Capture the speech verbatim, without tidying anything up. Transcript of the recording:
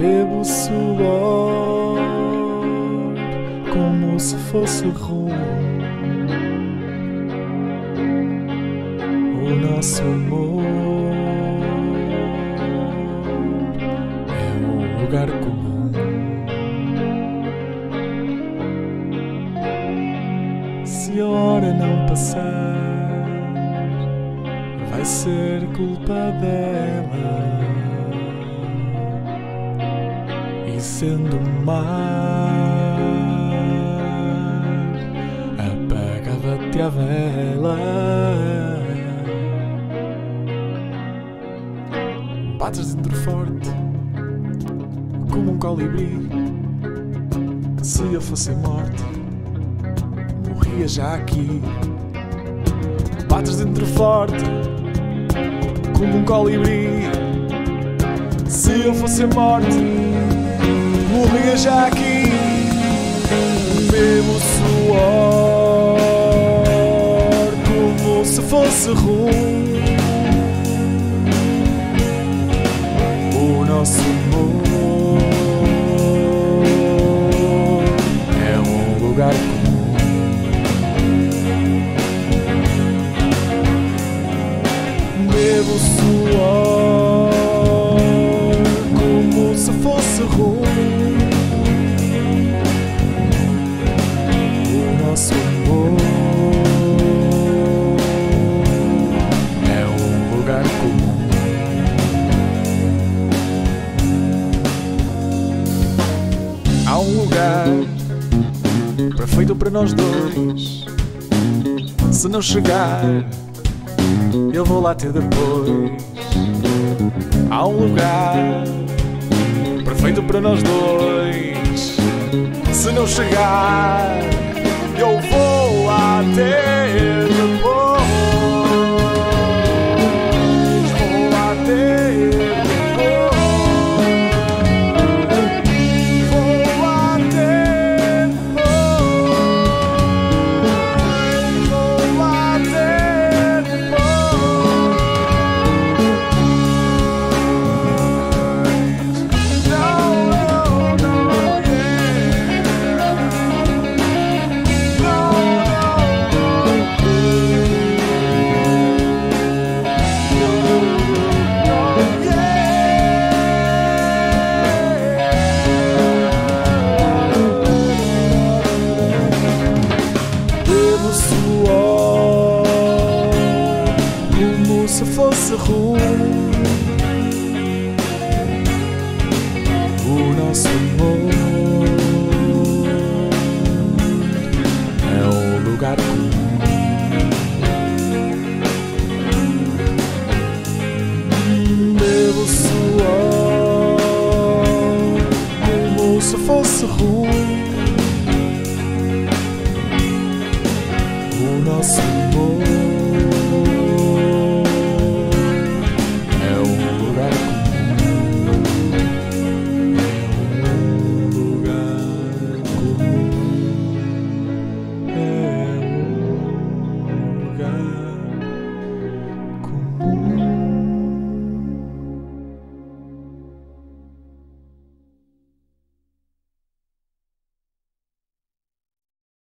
bebo suor como se fosse rum. O nosso amor é um lugar comum. Se a hora não passar, vai ser culpa dela. E sendo o mar, apagava-te a vela. Bates dentro forte, como um colibri. Se eu fosse a morte, morria já aqui. Bates dentro forte, como um colibri. Se eu fosse a morte, morria já aqui. Bebo suor como se fosse rum. O nosso amor é um lugar comum. Bebo suor como se fosse rum. Há um lugar perfeito para nós dois. Se não chegar, eu vou lá até depois. Há um lugar perfeito para nós dois. Se não chegar, eu vou lá até depois. Se fosse rum, o nosso amor é um lugar comum. Bebo suor como se fosse rum, o nosso amor.